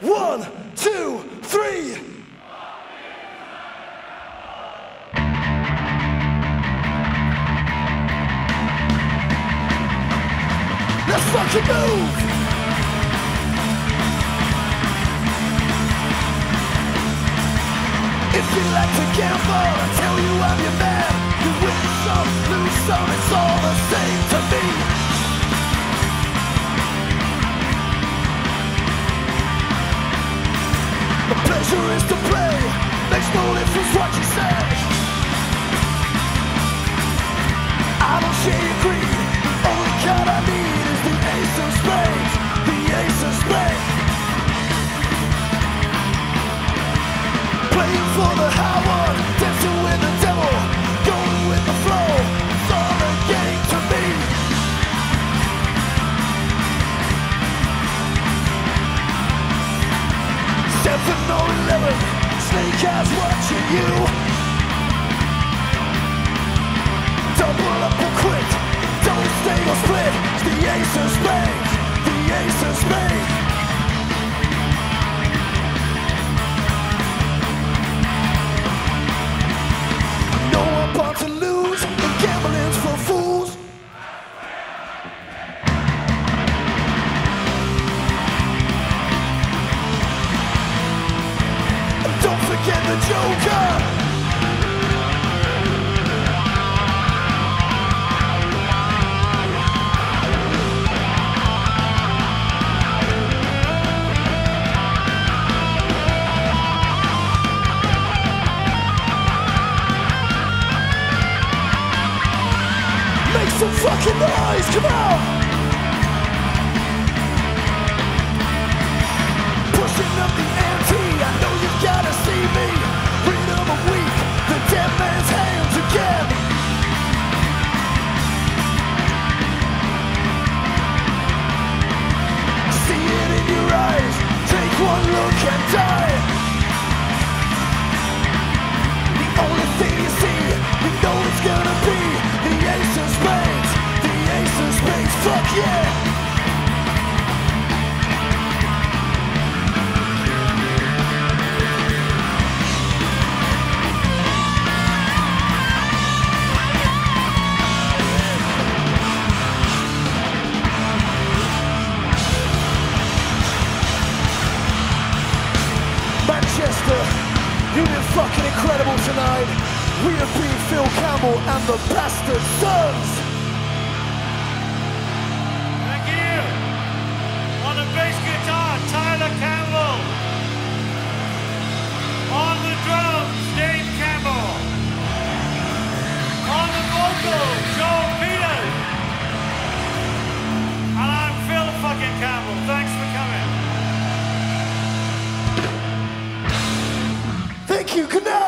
1, 2, 3. Let's fucking move. If you like to gamble, I tell you I'm your man. You win some, lose some, it's all the same to me. The pleasure is to play, makes no difference what you say. I don't share your greed, the only card I need is the ace of spades, the ace of spades. Playing for the high one, dancing with the devil, going with the flow, it's all a game to me. Seven or 11, snake eyes watching you. Double up or quit, don't stay or split, it's the ace of spades, the ace of spades. To lose, and gambling's for fools. And don't forget the Joker. Some fucking noise, come on! Pushing up the ante, I know you gotta see me. Freedom of weak, the dead man's hands again. See it in your eyes, take one look and die. The only thing you see, you know it's gonna be the ace of spades. Fuck yeah! Manchester, you've been fucking incredible tonight. We have been Phil Campbell and the Bastard Sons. Tyler Campbell. On the drums, Dave Campbell. On the vocal, Joel Peters. And I'm Phil fucking Campbell. Thanks for coming. Thank you. Good night.